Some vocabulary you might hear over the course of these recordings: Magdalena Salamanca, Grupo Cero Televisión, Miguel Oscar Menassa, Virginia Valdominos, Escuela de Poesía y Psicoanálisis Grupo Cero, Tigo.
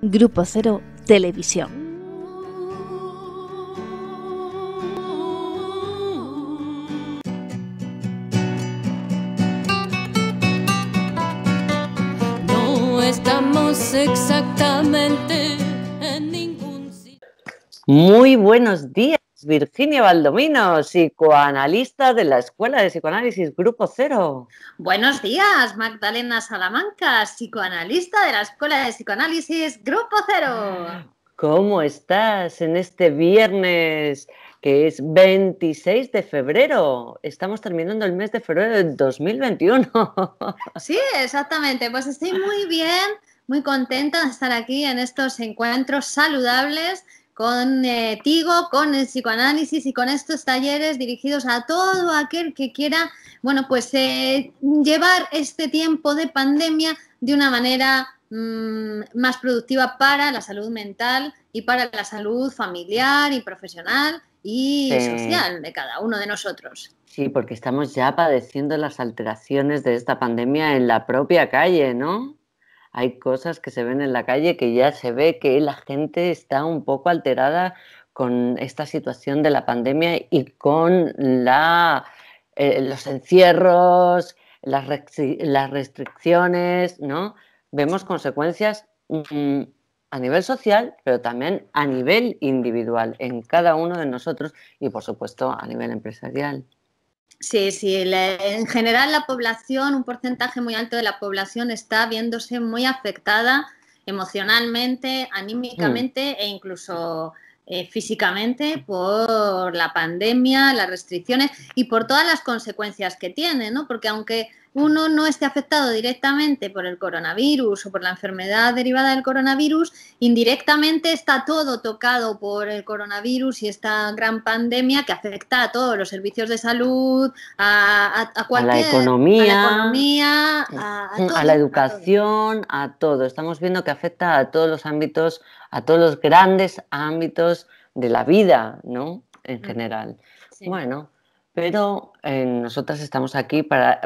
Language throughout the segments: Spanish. Grupo Cero Televisión. Exactamente en ningún sitio. Muy buenos días, Virginia Valdominos, psicoanalista de la Escuela de Psicoanálisis Grupo Cero. Buenos días, Magdalena Salamanca, psicoanalista de la Escuela de Psicoanálisis Grupo Cero. ¿Cómo estás en este viernes que es 26 de febrero? Estamos terminando el mes de febrero de 2021. Sí, exactamente. Pues estoy muy bien. Muy contenta de estar aquí en estos encuentros saludables con Tigo, con el psicoanálisis y con estos talleres dirigidos a todo aquel que quiera, bueno, pues llevar este tiempo de pandemia de una manera más productiva para la salud mental y para la salud familiar y profesional y social de cada uno de nosotros. Sí, porque estamos ya padeciendo las alteraciones de esta pandemia en la propia calle, ¿no? Hay cosas que se ven en la calle que ya se ve que la gente está un poco alterada con esta situación de la pandemia y con los encierros, las restricciones, ¿no? Vemos consecuencias a nivel social, pero también a nivel individual, en cada uno de nosotros y, por supuesto, a nivel empresarial. Sí, en general la población, un porcentaje muy alto de la población está viéndose muy afectada emocionalmente, anímicamente e incluso físicamente por la pandemia, las restricciones y por todas las consecuencias que tiene, ¿no? Porque aunque uno no esté afectado directamente por el coronavirus o por la enfermedad derivada del coronavirus, indirectamente está todo tocado por el coronavirus y esta gran pandemia que afecta a todos los servicios de salud, a cualquier... A la economía, a todo, a la educación, a todo. Estamos viendo que afecta a todos los ámbitos, a todos los grandes ámbitos de la vida, ¿no? En general. Sí. Bueno... Pero nosotras estamos aquí para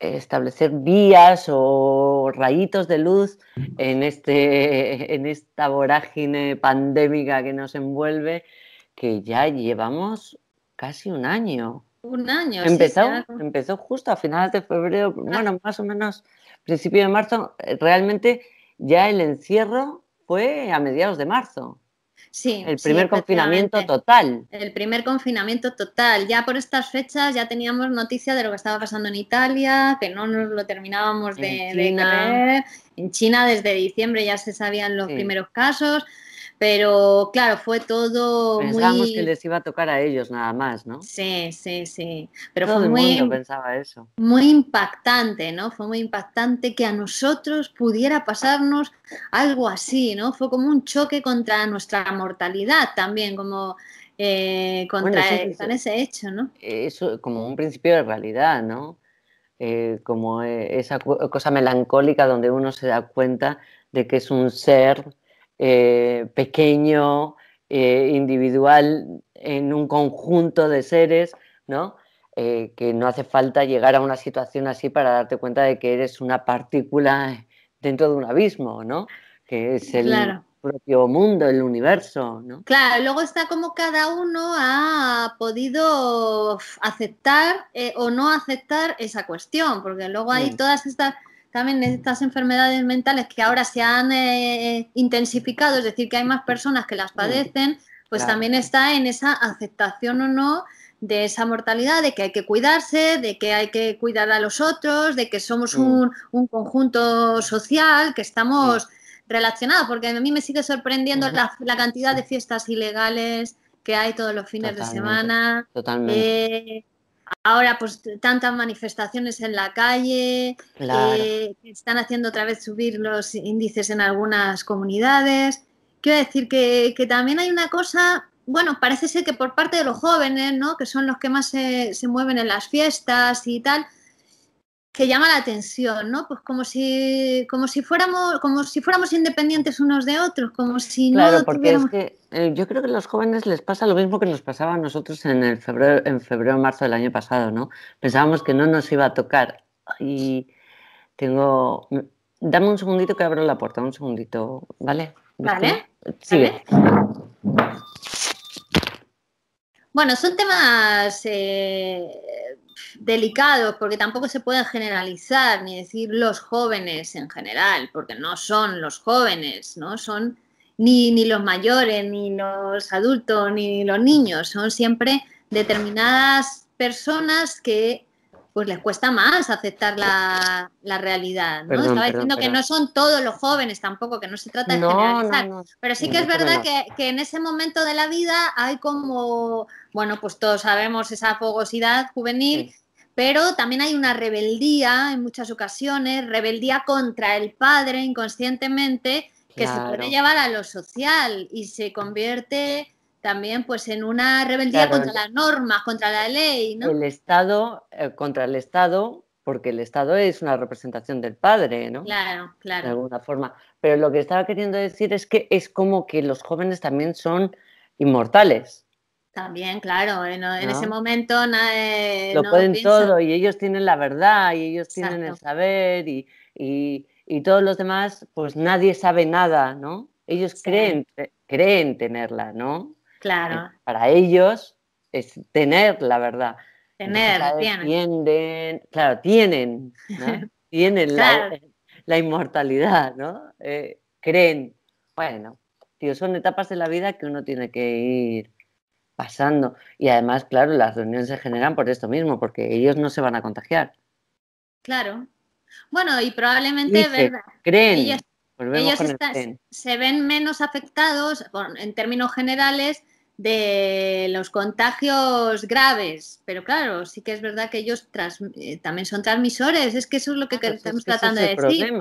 establecer vías o rayitos de luz en esta vorágine pandémica que nos envuelve, que ya llevamos casi un año. Un año, empezó justo a finales de febrero, bueno, más o menos principio de marzo. Realmente ya el encierro fue a mediados de marzo. Sí, el primer confinamiento total. El primer confinamiento total. Ya por estas fechas ya teníamos noticia de lo que estaba pasando en Italia, que no nos lo terminábamos de creer. En China desde diciembre ya se sabían los primeros casos, pero claro, fue todo muy... Pensábamos que les iba a tocar a ellos nada más, ¿no? Sí. Pero todo fue el mundo pensaba eso. Muy impactante, ¿no? Fue muy impactante que a nosotros pudiera pasarnos algo así, ¿no? Fue como un choque contra nuestra mortalidad también, como ese hecho, ¿no? Eso como un principio de realidad, ¿no? Como esa cosa melancólica donde uno se da cuenta de que es un ser... pequeño, individual, en un conjunto de seres, ¿no? Que no hace falta llegar a una situación así para darte cuenta de que eres una partícula dentro de un abismo, ¿no? Que es el propio mundo, el universo, ¿no? Claro, luego está como cada uno ha podido aceptar o no aceptar esa cuestión, porque luego hay todas estas... También estas enfermedades mentales que ahora se han intensificado, es decir, que hay más personas que las padecen, pues también está en esa aceptación o no de esa mortalidad, de que hay que cuidarse, de que hay que cuidar a los otros, de que somos un conjunto social, que estamos relacionados, porque a mí me sigue sorprendiendo la cantidad de fiestas ilegales que hay todos los fines de semana. Totalmente. Ahora, pues, tantas manifestaciones en la calle, están haciendo otra vez subir los índices en algunas comunidades. Quiero decir que también hay una cosa, bueno, parece ser que por parte de los jóvenes, ¿no?, que son los que más se mueven en las fiestas y tal, que llama la atención, ¿no? Pues como si fuéramos independientes unos de otros, como si no tuviéramos... Claro, porque es que yo creo que a los jóvenes les pasa lo mismo que nos pasaba a nosotros en febrero, marzo del año pasado, ¿no? Pensábamos que no nos iba a tocar. Y Dame un segundito que abro la puerta, un segundito, ¿vale? Vale. Sigue. Vale. Bueno, son temas delicados porque tampoco se pueden generalizar ni decir los jóvenes en general, porque no son los jóvenes, ¿no? Son ni los mayores, ni los adultos, ni los niños, son siempre determinadas personas que pues les cuesta más aceptar la realidad, ¿no? Perdón, Estaba diciendo que no son todos los jóvenes tampoco, que no se trata de generalizar. No, pero sí que es verdad que en ese momento de la vida hay como, bueno, pues todos sabemos esa fogosidad juvenil, sí, pero también hay una rebeldía en muchas ocasiones, rebeldía contra el padre inconscientemente, que claro, se puede llevar a lo social y se convierte también pues en una rebeldía, claro, contra las normas, contra la ley, ¿no? El Estado, contra el Estado, porque el Estado es una representación del padre, ¿no? Claro, claro. De alguna forma. Pero lo que estaba queriendo decir es que es como que los jóvenes también son inmortales. También, claro. En ese momento nadie, lo pueden todo y ellos tienen la verdad y ellos tienen el saber y todos los demás, pues nadie sabe nada, ¿no? Ellos creen tenerla, ¿no? Claro. Para ellos es tener la verdad. Tienen, ¿no? Tienen claro, la inmortalidad, ¿no? Creen. Bueno, tío, son etapas de la vida que uno tiene que ir pasando. Y además, claro, las reuniones se generan por esto mismo, porque ellos no se van a contagiar. Claro. Bueno, y probablemente es verdad. Creen. Ellos se ven menos afectados, en términos generales, de los contagios graves. Pero claro, sí que es verdad que ellos también son transmisores. Es que eso es lo que estamos tratando de decir.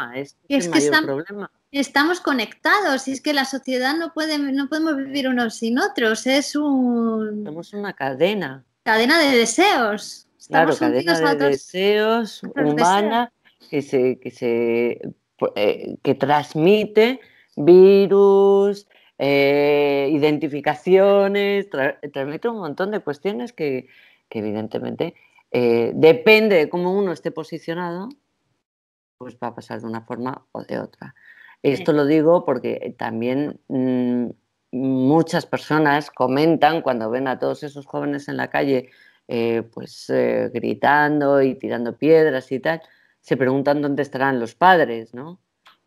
Estamos conectados. Y es que la sociedad no podemos vivir unos sin otros. Somos una cadena. Cadena de deseos. Estamos unidos a otros deseos, humana, que transmite virus, identificaciones, transmite un montón de cuestiones que evidentemente depende de cómo uno esté posicionado, pues va a pasar de una forma o de otra. Esto lo digo porque también muchas personas comentan cuando ven a todos esos jóvenes en la calle gritando y tirando piedras y tal, se preguntan dónde estarán los padres, ¿no?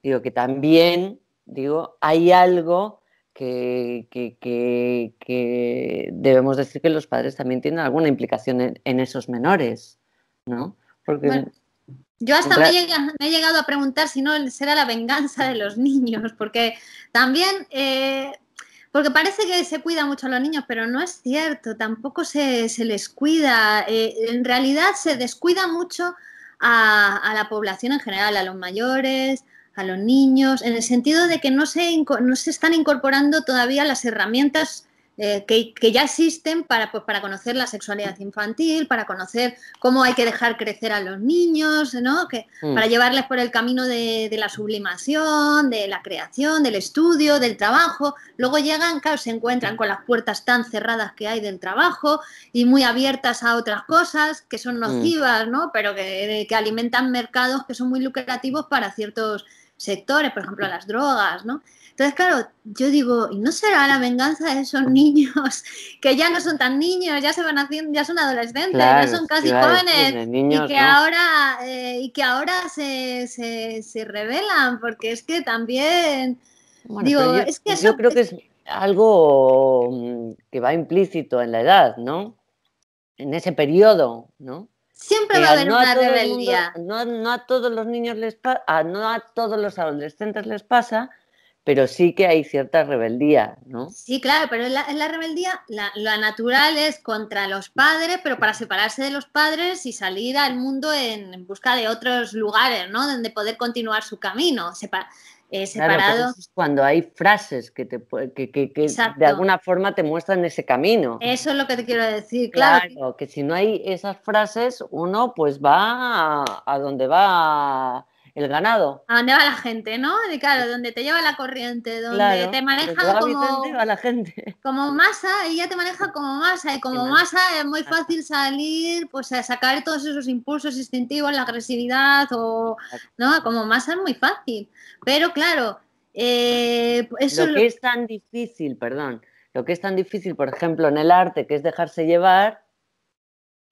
Digo que también, hay algo que debemos decir que los padres también tienen alguna implicación en esos menores, ¿no? Porque bueno, yo hasta me he llegado a preguntar si no será la venganza de los niños, porque también porque parece que se cuida mucho a los niños, pero no es cierto, tampoco se les cuida. En realidad se descuida mucho a la población en general, a los mayores, a los niños, en el sentido de que no se están incorporando todavía las herramientas que ya existen para conocer la sexualidad infantil, para conocer cómo hay que dejar crecer a los niños, ¿no? Para llevarles por el camino de la sublimación, de la creación, del estudio, del trabajo. Luego llegan, claro, se encuentran con las puertas tan cerradas que hay del trabajo y muy abiertas a otras cosas que son nocivas, ¿no? Pero que alimentan mercados que son muy lucrativos para ciertos sectores, por ejemplo, las drogas, ¿no? Entonces, claro, yo digo, ¿y no será la venganza de esos niños que ya no son tan niños, ya son adolescentes, claro, ya son casi jóvenes niños, y que ahora se rebelan? Porque es que también, bueno, yo creo que es algo que va implícito en la edad, ¿no? En ese periodo, ¿no? Siempre va a haber una rebeldía. No a todos los niños les pasa, no a todos los adolescentes les pasa, pero sí que hay cierta rebeldía, ¿no? Sí, claro, pero la rebeldía, la natural es contra los padres, pero para separarse de los padres y salir al mundo en busca de otros lugares, ¿no? Donde poder continuar su camino, separado. Claro, cuando hay frases que de alguna forma te muestran ese camino. Eso es lo que te quiero decir, claro. Claro, que si no hay esas frases, uno pues va a donde va el ganado. ¿A dónde va la gente, no? De, claro, donde te lleva la corriente, donde claro, te maneja como... a la gente. Como masa, ella te maneja como masa, y como masa es muy fácil salir, pues a sacar todos esos impulsos instintivos, la agresividad o... ¿no? Como masa es muy fácil, pero claro... eso lo que es tan difícil, perdón, lo que es tan difícil, por ejemplo, en el arte, que es dejarse llevar,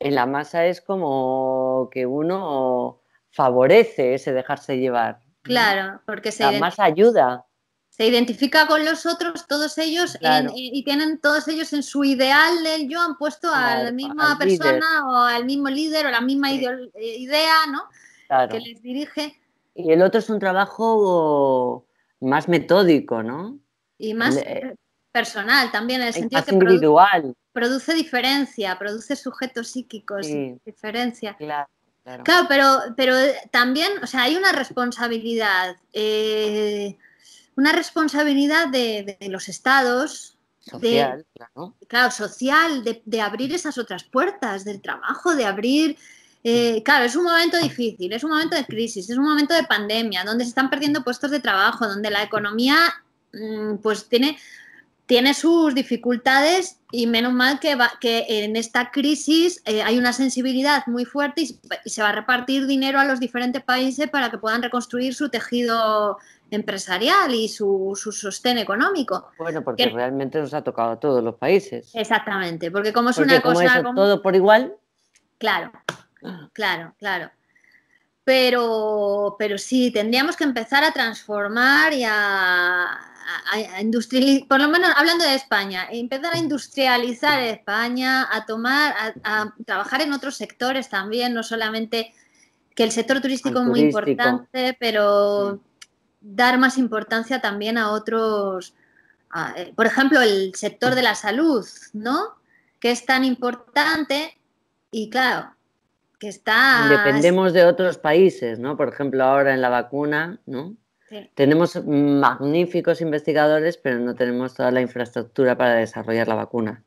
en la masa es como que uno favorece ese dejarse llevar. Claro, porque se la masa ayuda. Se identifica con los otros, todos ellos, claro. Y tienen todos ellos en su ideal del yo, han puesto claro, a la misma persona líder. O al mismo líder o la misma idea, ¿no? Claro. Que les dirige. Y el otro es un trabajo más metódico, ¿no? Y más personal también, en el sentido más que individual. Produce diferencia, produce sujetos psíquicos, sí, diferencia. Claro. Claro, claro, pero también, o sea, hay una responsabilidad de los estados, social, de, claro. Claro, social, de abrir esas otras puertas del trabajo, de abrir, claro, es un momento difícil, es un momento de crisis, es un momento de pandemia, donde se están perdiendo puestos de trabajo, donde la economía, pues tiene sus dificultades, y menos mal que en esta crisis hay una sensibilidad muy fuerte y se va a repartir dinero a los diferentes países para que puedan reconstruir su tejido empresarial y su sostén económico. Bueno, porque realmente nos ha tocado a todos los países. Exactamente, porque como es una cosa... Eso, como... ¿Todo por igual? Claro, claro, claro. Pero sí, tendríamos que empezar a transformar y a industrializar, por lo menos hablando de España, empezar a industrializar España, a trabajar en otros sectores también, no solamente que el sector turístico es muy importante, pero sí, dar más importancia también a otros, por ejemplo, el sector de la salud, ¿no? Que es tan importante y claro... Dependemos de otros países, ¿no? Por ejemplo, ahora en la vacuna, ¿no? Sí. Tenemos magníficos investigadores, pero no tenemos toda la infraestructura para desarrollar la vacuna.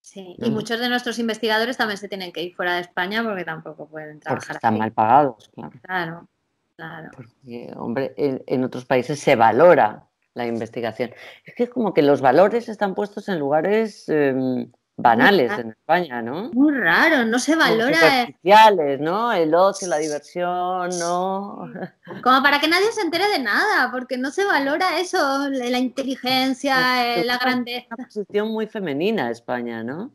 Sí, ¿no? Y muchos de nuestros investigadores también se tienen que ir fuera de España porque tampoco pueden trabajar. Porque están aquí mal pagados, claro. Claro, claro. Porque, hombre, en otros países se valora la investigación. Es que es como que los valores están puestos en lugares... banales en España, ¿no? Muy raro, no se valora... Superficiales, ¿no? El ocio, la diversión, ¿no? Como para que nadie se entere de nada, porque no se valora eso, la inteligencia, la grandeza. Es una posición muy femenina España, ¿no?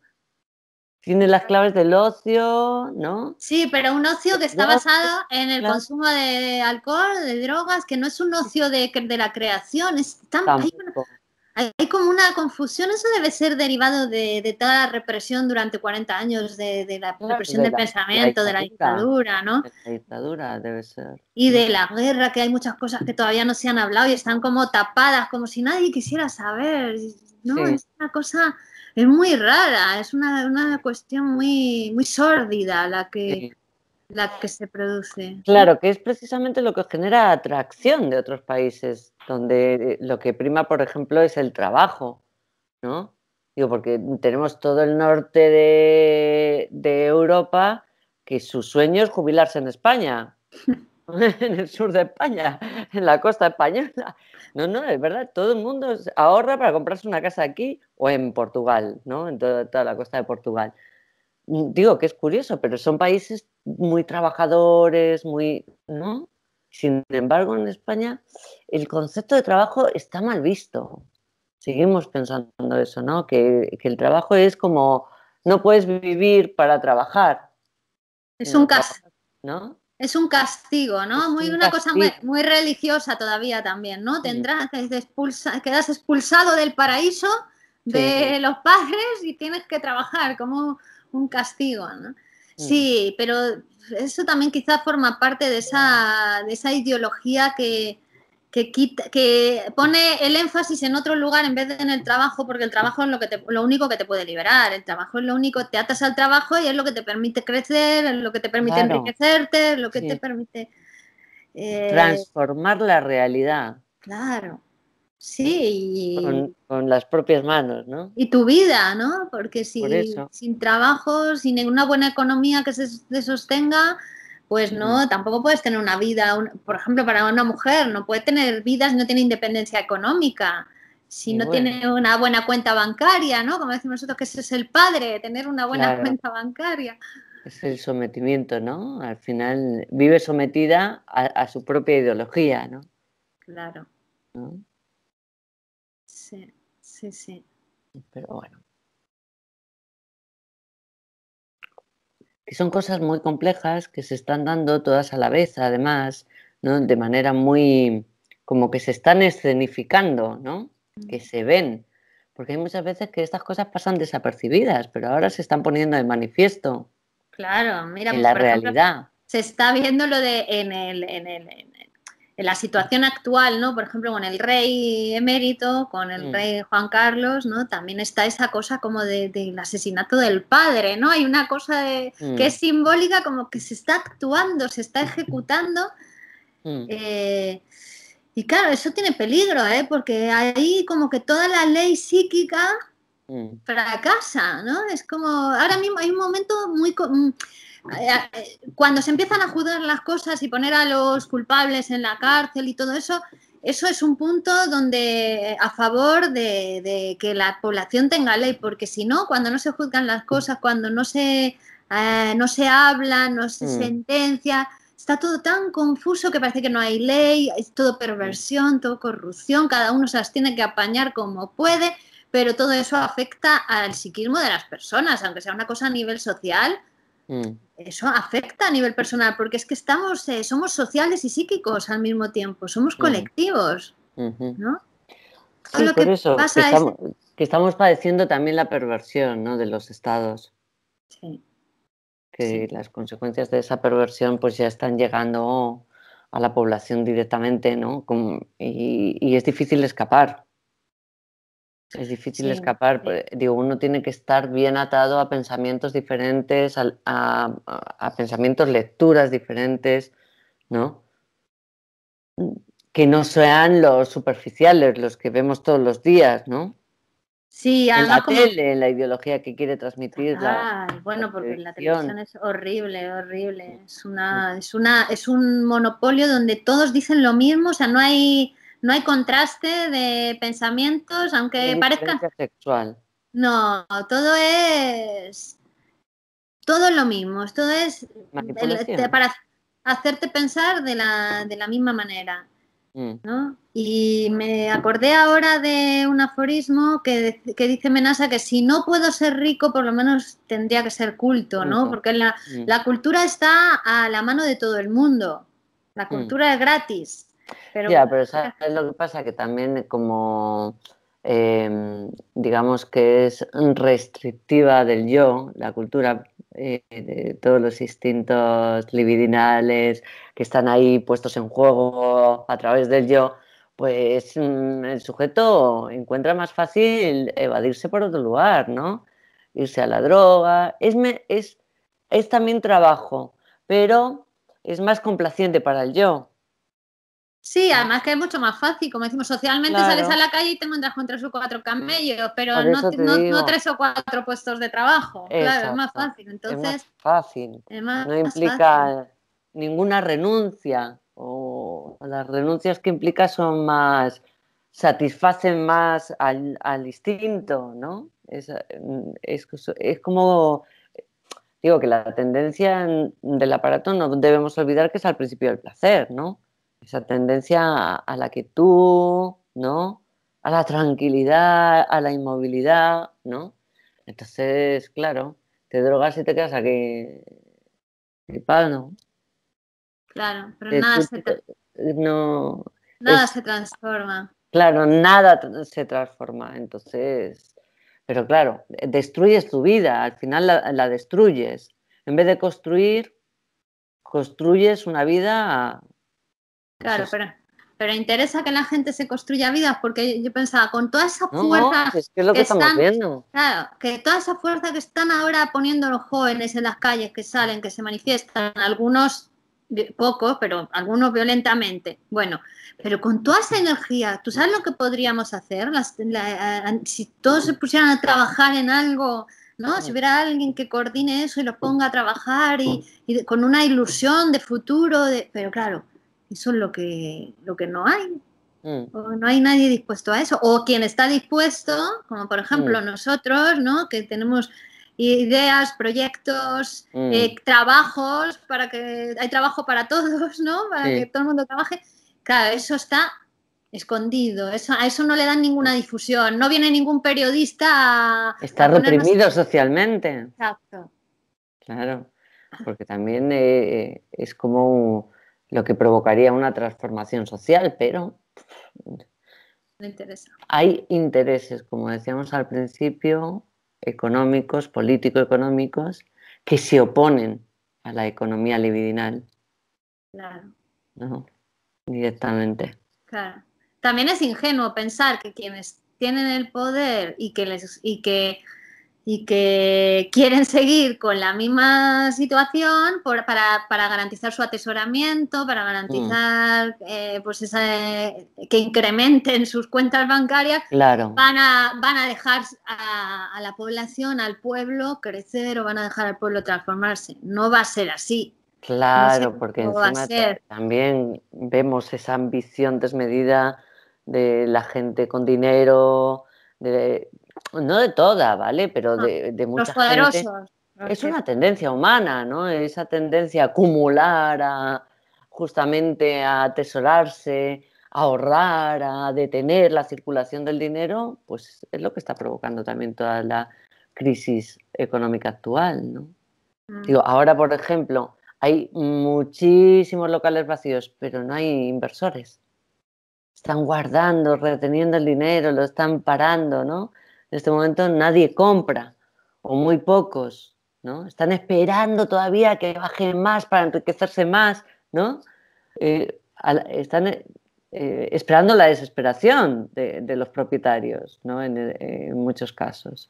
Tiene las claves del ocio, ¿no? Sí, pero un ocio que está basado en el consumo de alcohol, de drogas, que no es un ocio de la creación, es tan... Hay como una confusión, eso debe ser derivado de toda la represión durante 40 años, de la represión del pensamiento, de la dictadura, ¿no? De la dictadura debe ser. Y de la guerra, que hay muchas cosas que todavía no se han hablado y están como tapadas, como si nadie quisiera saber, ¿no? Sí. Es una cosa, es muy rara, es una cuestión muy, muy sórdida la que... Sí. La que se produce. Claro, que es precisamente lo que genera atracción de otros países, donde lo que prima, por ejemplo, es el trabajo, ¿no? Digo, porque tenemos todo el norte de Europa que su sueño es jubilarse en España, en el sur de España, en la costa española. No, no, es verdad, todo el mundo ahorra para comprarse una casa aquí o en Portugal, ¿no? En toda la costa de Portugal. Digo que es curioso, pero son países muy trabajadores, muy, ¿no? Sin embargo, en España el concepto de trabajo está mal visto. Seguimos pensando eso, ¿no? Que el trabajo es como, no puedes vivir para trabajar. Es un castigo, ¿no? Es un castigo, ¿no? Muy, una cosa muy, muy religiosa todavía también, ¿no? Tendrás, quedas expulsado del paraíso de sí, los padres y tienes que trabajar como... un castigo, ¿no? Sí, pero eso también quizás forma parte de esa ideología que pone el énfasis en otro lugar en vez de en el trabajo, porque el trabajo es lo único que te puede liberar, el trabajo es lo único, te atas al trabajo y es lo que te permite crecer, es lo que te permite claro, enriquecerte, es lo que sí, te permite... transformar la realidad. Claro. Sí, con las propias manos, ¿no? Y tu vida, ¿no? Porque sin trabajo, sin una buena economía que se sostenga, Pues no, tampoco puedes tener una vida, por ejemplo, para una mujer, no puede tener vidas, no tiene independencia económica, si no tiene una buena cuenta bancaria, ¿no? Como decimos nosotros, que ese es el padre, tener una buena cuenta bancaria. Es el sometimiento, ¿no? Al final vive sometida a su propia ideología, ¿no? Claro. ¿No? Sí, sí, sí. Pero bueno. Que son cosas muy complejas que se están dando todas a la vez, además, ¿no? De manera muy... como que se están escenificando, ¿no? Que se ven. Porque hay muchas veces que estas cosas pasan desapercibidas, pero ahora se están poniendo de manifiesto. Claro, mira, en la realidad. Ejemplo, se está viendo lo de en la situación actual, ¿no? Por ejemplo, con el rey emérito, con el rey Juan Carlos, ¿no? También está esa cosa como del asesinato del padre, ¿no? Hay una cosa que es simbólica, como que se está actuando, se está ejecutando. Y claro, eso tiene peligro, ¿eh? Porque ahí como que toda la ley psíquica... fracasa, ¿no? Es como ahora mismo hay un momento muy cuando se empiezan a juzgar las cosas y poner a los culpables en la cárcel y todo eso, eso es un punto donde a favor de que la población tenga ley, porque si no, cuando no se juzgan las cosas, cuando no se habla, no se sentencia, está todo tan confuso que parece que no hay ley, es todo perversión, todo corrupción, cada uno se las tiene que apañar como puede. Pero todo eso afecta al psiquismo de las personas, aunque sea una cosa a nivel social, eso afecta a nivel personal, porque es que estamos, somos sociales y psíquicos al mismo tiempo, somos colectivos, ¿no? Sí, lo que eso, pasa que estamos padeciendo también la perversión, ¿no? De los estados. Sí. Que las consecuencias de esa perversión pues ya están llegando a la población directamente, ¿no? Y es difícil escapar. Es difícil escapar, digo, uno tiene que estar bien atado a pensamientos diferentes, a pensamientos, lecturas diferentes, ¿no? Que no sean los superficiales, los que vemos todos los días, ¿no? Sí, en la tele, en la ideología que quiere transmitir. Bueno, porque la televisión es horrible, horrible. Es un monopolio donde todos dicen lo mismo, o sea, no hay contraste de pensamientos, aunque parezca sexual. No, todo es lo mismo. Todo es para hacerte pensar de la misma manera, ¿no? Y me acordé ahora de un aforismo que dice Menassa que si no puedo ser rico, por lo menos tendría que ser culto, ¿no? Porque la cultura está a la mano de todo el mundo. La cultura es gratis. Pero, ya, pero ¿sabes lo que pasa? Que también como, digamos que es restrictiva del yo, la cultura de todos los instintos libidinales que están ahí puestos en juego a través del yo, pues el sujeto encuentra más fácil evadirse por otro lugar, ¿no? Irse a la droga, es también trabajo, pero es más complaciente para el yo. Sí, además que es mucho más fácil, como decimos, socialmente sales a la calle y te encuentras con 3 o 4 camellos, pero no 3 o 4 puestos de trabajo. Exacto. Claro, es más fácil. Entonces, es más fácil. Es más no implica fácil. Ninguna renuncia, o las renuncias que implica son más, satisfacen más al instinto, ¿no? Es como, digo, que la tendencia del aparato no debemos olvidar que es al principio del placer, ¿no? Esa tendencia a la quietud, ¿no? A la tranquilidad, a la inmovilidad, ¿no? Entonces, claro, te drogas y te quedas aquí flipado. Claro, pero nada se transforma. Claro, nada se transforma. Entonces, pero claro, destruyes tu vida, al final la destruyes. En vez de construir, construyes una vida... Claro, pero interesa que la gente se construya vidas, porque yo pensaba, con toda esa fuerza que toda esa fuerza que están ahora poniendo los jóvenes en las calles, que salen, que se manifiestan, algunos pocos, pero algunos violentamente, bueno, pero con toda esa energía, ¿tú sabes lo que podríamos hacer? Si todos se pusieran a trabajar en algo ¿no? Si hubiera alguien que coordine eso y los ponga a trabajar y con una ilusión de futuro, pero claro, eso es lo que no hay. O no hay nadie dispuesto a eso, o quien está dispuesto, como por ejemplo nosotros, ¿no? Que tenemos ideas, proyectos, trabajos, para que hay trabajo para todos, ¿no? Para que todo el mundo trabaje. Claro, eso está escondido, eso, a eso no le dan ninguna difusión, no viene ningún periodista a, está reprimido socialmente. Exacto. Claro, porque también es como lo que provocaría una transformación social, pero me interesa. Hay intereses, como decíamos al principio, económicos, político-económicos, que se oponen a la economía libidinal. Claro. ¿No? Directamente. Claro. También es ingenuo pensar que quienes tienen el poder y que quieren seguir con la misma situación para garantizar su atesoramiento, para garantizar pues que incrementen sus cuentas bancarias, claro, van a dejar a la población, al pueblo crecer, o van a dejar al pueblo transformarse. No va a ser así. Claro, no, porque encima también vemos esa ambición desmedida de la gente con dinero, no de toda, ¿vale? Pero de mucha gente. Es una tendencia humana, ¿no? Esa tendencia a acumular, justamente a atesorarse, a ahorrar, a detener la circulación del dinero, pues es lo que está provocando también toda la crisis económica actual, ¿no? Digo, ahora, por ejemplo, hay muchísimos locales vacíos, pero no hay inversores. Están guardando, reteniendo el dinero, lo están parando, ¿no? En este momento nadie compra, o muy pocos, ¿no? Están esperando todavía que bajen más para enriquecerse más, ¿no? Están esperando la desesperación de los propietarios, ¿no? En muchos casos.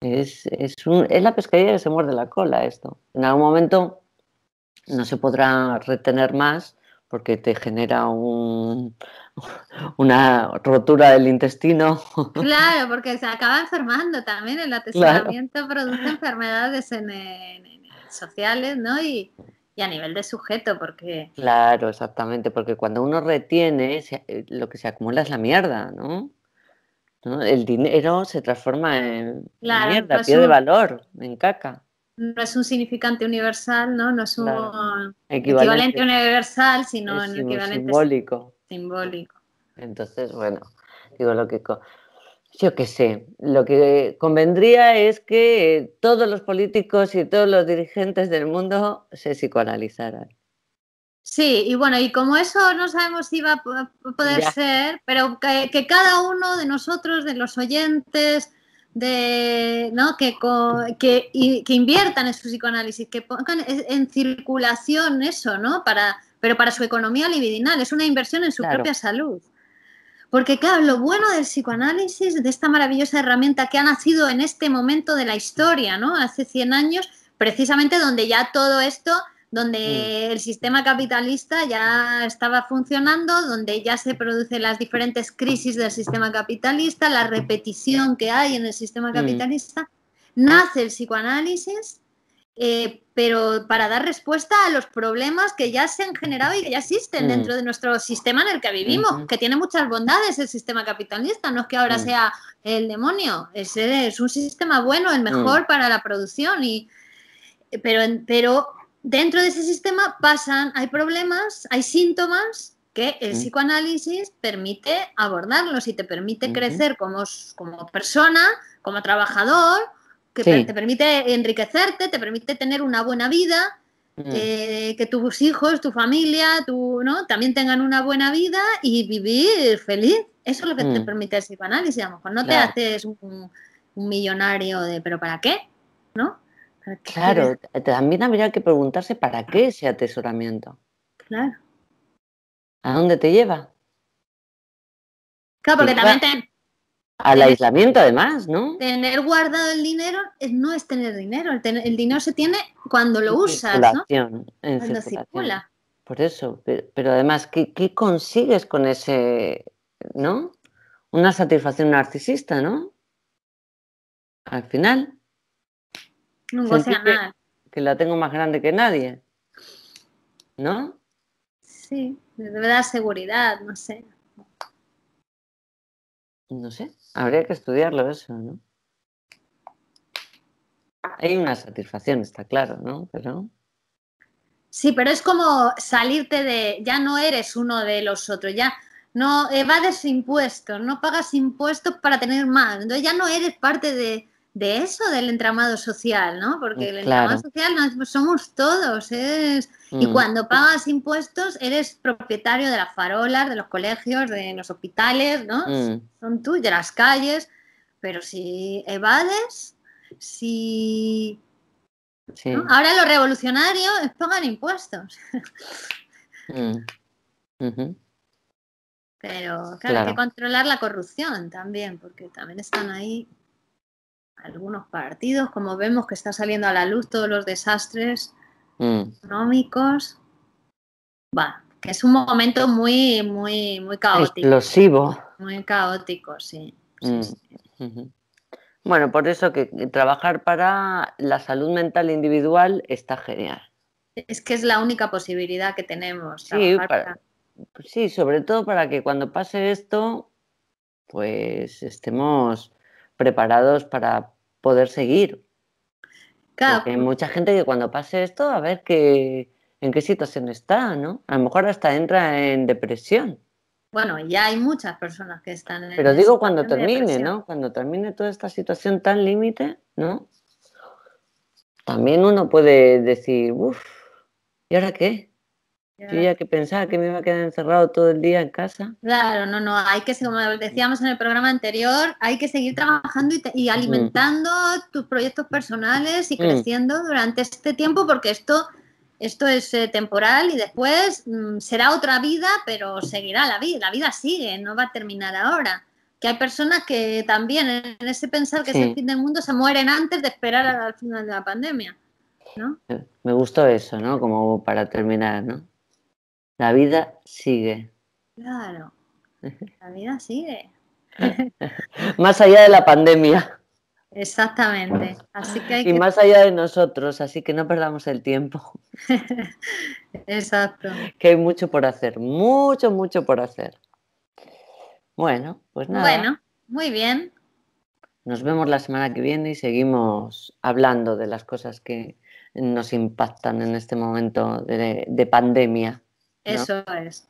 Es la pescadilla que se muerde la cola esto. En algún momento no se podrá retener más porque te genera una rotura del intestino. Claro, porque se acaba enfermando también. El atesoramiento, claro, produce enfermedades sociales, ¿no? Y a nivel de sujeto, porque... Claro, exactamente, porque cuando uno retiene, lo que se acumula es la mierda, ¿no? ¿No? El dinero se transforma en, claro, mierda, pues pierde valor, en caca. No es un significante universal, ¿no? No es un, claro, equivalente universal, sino un equivalente simbólico. Entonces, bueno, digo, yo qué sé, lo que convendría es que todos los políticos y todos los dirigentes del mundo se psicoanalizaran. Sí, y bueno, y como eso no sabemos si va a poder ser, pero que cada uno de nosotros, de los oyentes, que inviertan en su psicoanálisis, que pongan en circulación eso, ¿no? Pero para su economía libidinal, es una inversión en su, claro, propia salud. Porque claro, lo bueno del psicoanálisis, de esta maravillosa herramienta que ha nacido en este momento de la historia, ¿no? Hace 100 años, precisamente donde ya todo esto, donde el sistema capitalista ya estaba funcionando, donde ya se producen las diferentes crisis del sistema capitalista, la repetición que hay en el sistema capitalista, nace el psicoanálisis, pero para dar respuesta a los problemas que ya se han generado y que ya existen dentro de nuestro sistema en el que vivimos, que tiene muchas bondades el sistema capitalista, no es que ahora sea el demonio, es un sistema bueno, el mejor para la producción, pero dentro de ese sistema hay problemas, hay síntomas que el psicoanálisis permite abordarlos y te permite crecer como persona, como trabajador, que te permite enriquecerte, te permite tener una buena vida, que tus hijos, tu familia, ¿no? también tengan una buena vida y vivir feliz. Eso es lo que te permite el psicoanálisis. A lo mejor no te haces un millonario pero ¿para qué? ¿No? Claro, también habría que preguntarse para qué ese atesoramiento. Claro. ¿A dónde te lleva? Claro, porque también al aislamiento, además, ¿no? Tener guardado el dinero no es tener dinero. El dinero se tiene cuando lo usas, ¿no? Cuando circula. Por eso, pero además, ¿qué consigues con ese, ¿no? Una satisfacción narcisista, ¿no? Al final. Nunca sentí que la tengo más grande que nadie, ¿no? Sí, me debe dar seguridad, no sé. No sé, habría que estudiarlo eso, ¿no? Hay una satisfacción, está claro, ¿no? Pero... sí, pero es como salirte de... ya no eres uno de los otros, ya no evades impuestos, no pagas impuestos para tener más. Entonces ya no eres parte de eso, del entramado social, ¿no? Porque el entramado social somos todos. Y cuando pagas impuestos eres propietario de las farolas, de los colegios, de los hospitales, ¿no? Son tuyas, de las calles. Pero si evades, si... sí. ¿No? Ahora lo revolucionario es pagar impuestos. Pero claro, hay que controlar la corrupción también, porque también están ahí... algunos partidos, como vemos que está saliendo a la luz todos los desastres económicos. Va, que es un momento muy, muy, muy caótico. Explosivo. Muy caótico, sí. Bueno, por eso que trabajar para la salud mental individual está genial. Es que es la única posibilidad que tenemos. Sí, sí, sobre todo para que cuando pase esto, pues estemos... preparados para poder seguir. Claro. Porque hay mucha gente que cuando pase esto, a ver en qué situación está, ¿no? A lo mejor hasta entra en depresión. Bueno, ya hay muchas personas que están en... pero digo cuando termine, ¿no? Cuando termine toda esta situación tan límite, ¿no? También uno puede decir, uff, ¿y ahora qué? Yo ya que pensaba que me iba a quedar encerrado todo el día en casa. Claro, no, no, hay que, como decíamos en el programa anterior, hay que seguir trabajando y alimentando tus proyectos personales y creciendo durante este tiempo, porque esto es temporal y después será otra vida, pero seguirá la vida sigue, no va a terminar ahora. Que hay personas que también en ese pensar que es el fin del mundo se mueren antes de esperar al final de la pandemia, ¿no? Me gustó eso, ¿no? Como para terminar, ¿no? La vida sigue. Claro, la vida sigue. Más allá de la pandemia. Exactamente. Así que hay que... y más allá de nosotros, así que no perdamos el tiempo. Exacto. Que hay mucho por hacer, mucho, mucho por hacer. Bueno, pues nada. Bueno, muy bien. Nos vemos la semana que viene y seguimos hablando de las cosas que nos impactan en este momento de pandemia. ¿No? Eso es.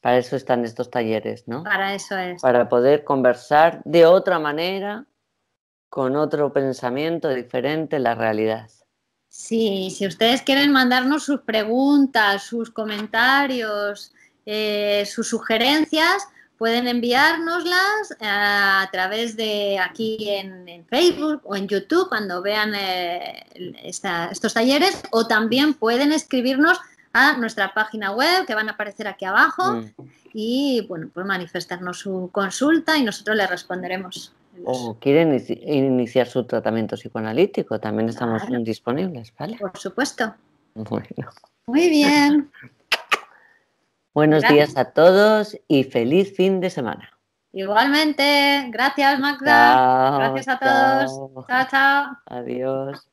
Para eso están estos talleres, ¿no? Para eso es. Para poder conversar de otra manera, con otro pensamiento diferente, la realidad. Sí, si ustedes quieren mandarnos sus preguntas, sus comentarios, sus sugerencias, pueden enviárnoslas a través de aquí en Facebook o en YouTube cuando vean estos talleres, o también pueden escribirnos a nuestra página web, que van a aparecer aquí abajo, y bueno, pues manifestarnos su consulta y nosotros le responderemos. O quieren iniciar su tratamiento psicoanalítico, también estamos disponibles, ¿vale? Por supuesto. Bueno. Muy bien. Buenos días a todos y feliz fin de semana. Igualmente. Gracias, Magda. Chao, gracias a todos. Chao, chao. Adiós.